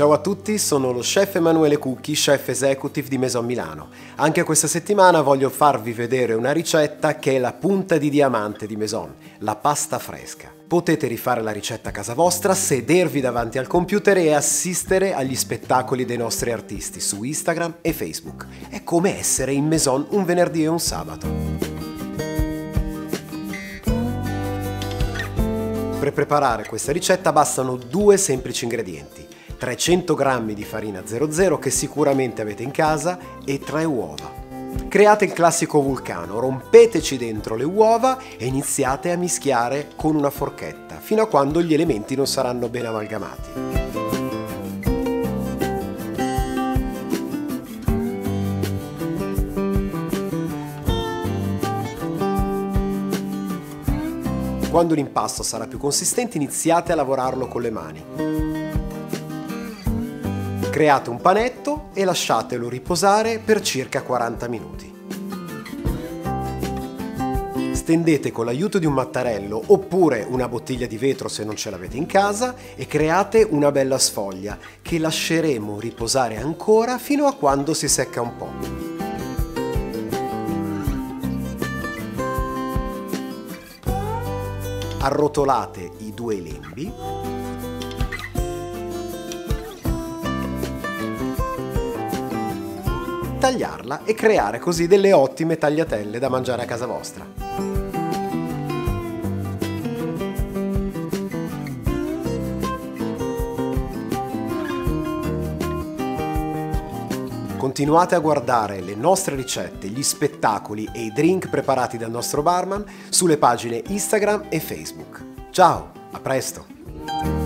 Ciao a tutti, sono lo chef Emanuele Cucchi, chef executive di Maison Milano. Anche questa settimana voglio farvi vedere una ricetta che è la punta di diamante di Maison, la pasta fresca. Potete rifare la ricetta a casa vostra, sedervi davanti al computer e assistere agli spettacoli dei nostri artisti su Instagram e Facebook. È come essere in Maison un venerdì e un sabato. Per preparare questa ricetta bastano due semplici ingredienti, 300 g di farina 00 che sicuramente avete in casa e 3 uova. Create il classico vulcano, rompeteci dentro le uova e iniziate a mischiare con una forchetta, fino a quando gli elementi non saranno ben amalgamati. Quando l'impasto sarà più consistente iniziate a lavorarlo con le mani. Create un panetto e lasciatelo riposare per circa 40 minuti. Stendete con l'aiuto di un mattarello oppure una bottiglia di vetro se non ce l'avete in casa e create una bella sfoglia che lasceremo riposare ancora fino a quando si secca un po'. Arrotolate i due lembi . Tagliarla e creare così delle ottime tagliatelle da mangiare a casa vostra . Continuate a guardare le nostre ricette, gli spettacoli e i drink preparati dal nostro barman sulle pagine Instagram e Facebook. Ciao, a presto!